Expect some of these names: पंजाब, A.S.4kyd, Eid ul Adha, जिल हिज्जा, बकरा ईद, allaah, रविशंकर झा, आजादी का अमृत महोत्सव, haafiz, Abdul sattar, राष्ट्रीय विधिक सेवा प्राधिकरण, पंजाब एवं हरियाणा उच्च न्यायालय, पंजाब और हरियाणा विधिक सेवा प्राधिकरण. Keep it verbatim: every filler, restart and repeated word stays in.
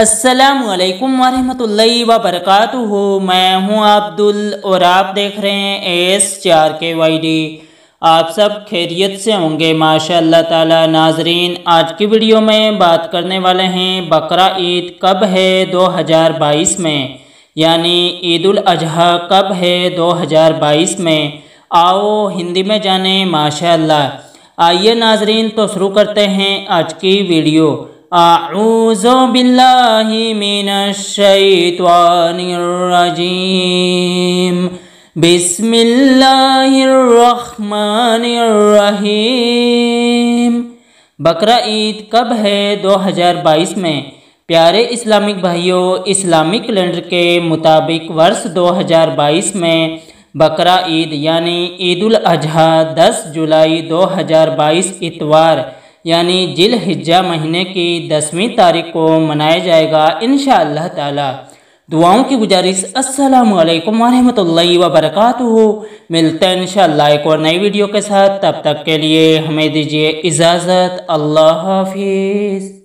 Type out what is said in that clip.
अस्सलामुअलैकुम वरहमतुल्लाहि वबरकातुहू। मैं हूं अब्दुल और आप देख रहे हैं ए एस फोर के वाई डी। आप सब खैरियत से होंगे माशाल्लाह ताला। नाजरीन, आज की वीडियो में बात करने वाले हैं बकरा ईद कब है दो हज़ार बाईस में, यानी ईद उल अजहा कब है दो हज़ार बाईस में। आओ हिंदी में जाने माशाल्लाह। आइए नाजरीन, तो शुरू करते हैं आज की वीडियो। आऊज़ु बिल्लाहि मिनश्शैतानिर्रजीम, बिस्मिल्लाहिर्रहमानिर्रहीम। बकरा ईद कब है दो हज़ार बाईस में? प्यारे इस्लामिक भाइयों, इस्लामिक कैलेंडर के मुताबिक वर्ष दो हज़ार बाईस में बकरा ईद यानी ईद उल अजहा दस जुलाई दो हज़ार बाईस इतवार यानी जिल हिज्जा महीने की दसवीं तारीख को मनाया जाएगा इंशाअल्लाह ताला। दुआओं की गुजारिश। अस्सलामुअलैकुम वरहमतुल्लाहि वबरकातुहू। मिलते हैं इंशाअल्लाह एक और नई वीडियो के साथ। तब तक के लिए हमें दीजिए इजाज़त। अल्लाह हाफिज़।